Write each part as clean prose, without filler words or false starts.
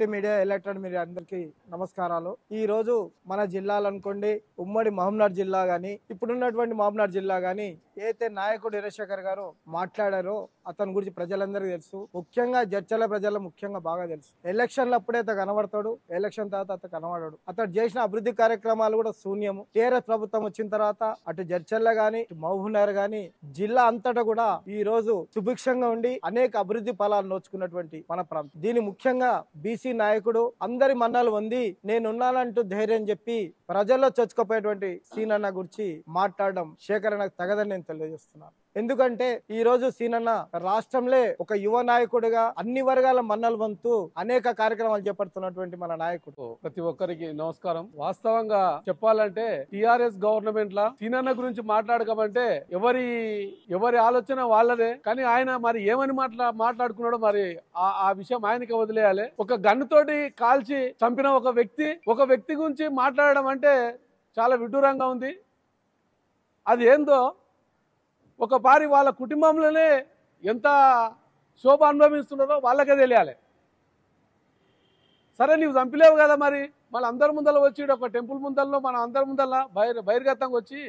ఇంటి media electronic media అందరికీ నమస్కారాలు। ఈ రోజు మన జిల్లాల అనుకోండి ఉమ్మడి మహబూబ్నగర్ జిల్లా గాని ఇప్పుడున్నటువంటి మహబూబ్నగర్ జిల్లా గాని ఏతే నాయకుడు ఎర్ర శేఖర్ గారు మాట్లాడారో అతని గురించి ప్రజలందరికీ తెలుసు। ముఖ్యంగా జడ్చల ప్రజల ముఖ్యంగా బాగా తెలుసు। ఎలక్షన్లప్పుడే అత కనబడతాడు, ఎలక్షన్ తర్వాత అత కనబడడు। అతడు చేసిన అభివృద్ధి కార్యక్రమాలు కూడా శూన్యము। టీఆర్ఎస్ ప్రభుత్వం వచ్చిన తర్వాత అటు జడ్చల గాని మహబూబ్నగర్ గాని జిల్లా అంతటా కూడా ఈ రోజు సుభిక్షంగా ఉండి అనేక అభివృద్ధి ఫలాలు నోచుకున్నటువంటి మన ప్రాంతం। దీని ముఖ్యంగా బీసీ నాయకుడు అందరి మన్నాలు ఉంది నేనున్నానంటూ ధైర్యం చెప్పి ప్రజల్లో చొచ్చుకుపోయేటువంటి సీనన్న గురించి మాట్లాడడం శేఖర్ నాకు తగదని నేను తెలియజేస్తున్నాను। ఎందుకంటే ఈ రోజు సీనన్న రాష్ట్రంలో ఒక యువ నాయకుడిగా అన్ని వర్గాల మన్నలు వంతు అనేక కార్యక్రమాలు చేపడుతున్నటువంటి మన నాయకుడు। ప్రతి ఒక్కరికి నమస్కారం। వాస్తవంగా చెప్పాలంటే టిఆర్ఎస్ గవర్నమెంట్ లా సీనన్న గురించి మాట్లాడకమంటే ఎవరి ఆలోచన వాళ్ళదే, కానీ ఆయన మరి ఏమని మాట్లాడుకున్నాడో మరి ఆ విషయం ఆయనకి వదిలేయాలి। ఒక గన్ను తోటి కాల్చి చంపిన ఒక వ్యక్తి గురించి మాట్లాడడం అంటే చాలా విడ్డూరంగా ఉంది। అది ఏందో ఒక పారి వాళ్ళ కుటుంబంలోనే ఎంత శోభ అనుభవిస్తున్నారో వాళ్ళకే తెలియాలి। సరే నీవు చంపలేవు కదా, మరి మన అందరి ముందర వచ్చి ఒక టెంపుల్ ముందల్లో మన అందరి ముందల బహిర్గతంగా వచ్చి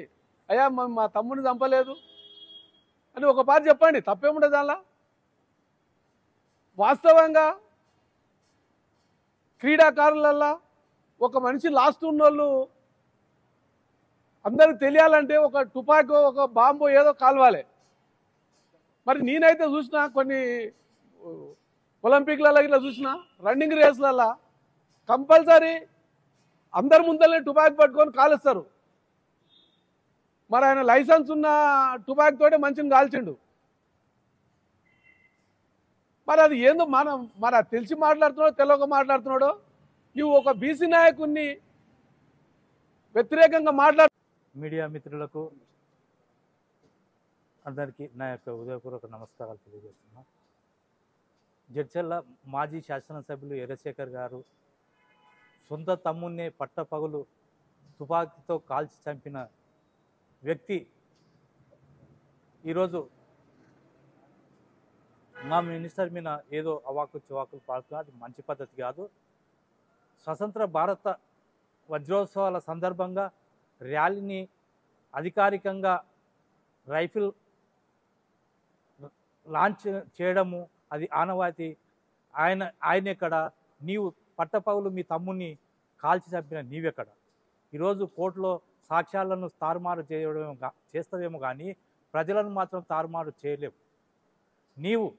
అయ్యా మా తమ్ముడిని చంపలేదు అని ఒక పారి చెప్పండి, తప్పేముండదు అలా। వాస్తవంగా క్రీడాకారులల్లా ఒక మనిషి లాస్ట్ ఉన్నోళ్ళు అందరూ తెలియాలంటే ఒక తుపాకో ఒక బాంబో ఏదో కాల్వాలి। మరి నేనైతే చూసిన కొన్ని ఒలింపిక్లలో ఇట్లా చూసిన రన్నింగ్ రేస్లలో కంపల్సరీ అందరి ముందరనే తుపాకు పట్టుకొని కాలుస్తారు। మరి ఆయన లైసెన్స్ ఉన్న తుపాకుతోటే మంచిని కాల్చిండు। మరి అది ఏందో మరి అది తెలిసి మాట్లాడుతున్నాడో తెలియక మాట్లాడుతున్నాడో। నువ్వు ఒక బీసీ నాయకుడిని వ్యతిరేకంగా మీడియా మిత్రులకు అందరికీ నా యొక్క ఉదయపూర్వక నమస్కారాలు తెలియజేస్తున్నా। జడ్చల్ల మాజీ శాసనసభ్యులు ఎర్రశేఖర్ గారు సొంత తమ్మున్నే పట్టపగులు తుపాకీతో కాల్చి చంపిన వ్యక్తి ఈరోజు మా మినిస్టర్ మీద ఏదో అవాకు చివాకులు పాల్గొ అది మంచి పద్ధతి కాదు। స్వతంత్ర భారత వజ్రోత్సవాల సందర్భంగా ర్యాలీని అధికారికంగా రైఫిల్ లాంచ్ చేయడము అది ఆనవాయితీ। ఆయన ఎక్కడ, నీవు పట్టపగులు మీ తమ్ముని కాల్చి చంపిన నీవెక్కడ? ఈరోజు కోర్టులో సాక్ష్యాలను తారుమారు చేస్తావేమో కానీ ప్రజలను మాత్రం తారుమారు చేయలేవు। నీవు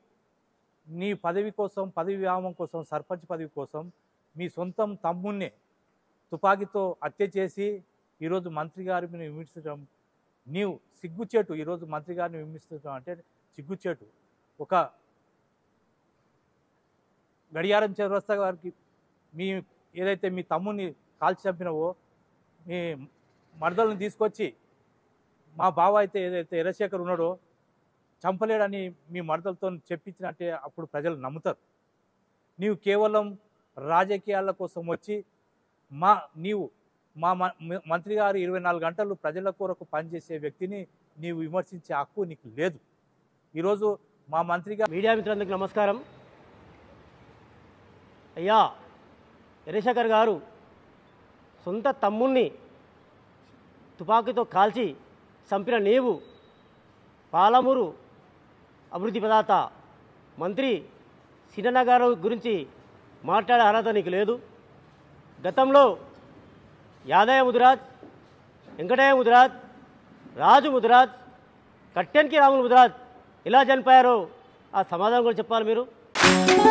నీ పదవి కోసం, పదవి వ్యామం కోసం, సర్పంచ్ పదవి కోసం మీ సొంతం తమ్మున్నే తుపాకీతో హత్య చేసి ఈరోజు మంత్రి గారిని విమర్శించడం నీవు సిగ్గుచేటు। ఈరోజు మంత్రి గారిని విమర్శించడం అంటే సిగ్గుచేటు। ఒక గడియారం చౌరస్తా గారికి మీ ఏదైతే మీ తమ్ముని కాల్చి చంపినవో మీ మరదలను తీసుకొచ్చి మా బావ అయితే ఏదైతే ఎర్రశేఖర్ ఉన్నాడో చంపలేడని మీ మరదలతో చెప్పించినట్టే అప్పుడు ప్రజలు నమ్ముతారు। నీవు కేవలం రాజకీయాల కోసం వచ్చి నీవు మా మంత్రి గారు 24 గంటలు ప్రజల కొరకు పనిచేసే వ్యక్తిని నీవు విమర్శించే హక్కు నీకు లేదు। ఈరోజు మా మంత్రి గారు మీడియా మిత్రులందరికీ నమస్కారం। అయ్యా ఎర్రశేఖర్ గారు సొంత తమ్ముణ్ణి తుపాకీతో కాల్చి చంపిన నీవు పాలమూరు అభివృద్ధి ప్రదాత మంత్రి సీనన్న గారు గురించి మాట్లాడే అర్హత నీకు లేదు। గతంలో యాదయ్య ముదిరాజ్, వెంకటయ్య ముదిరాజ్, రాజు ముదిరాజ్, కట్టెన్కి రాములు ముదిరాజ్ ఇలా చనిపోయారో ఆ సమాధానం కూడా చెప్పాలి మీరు।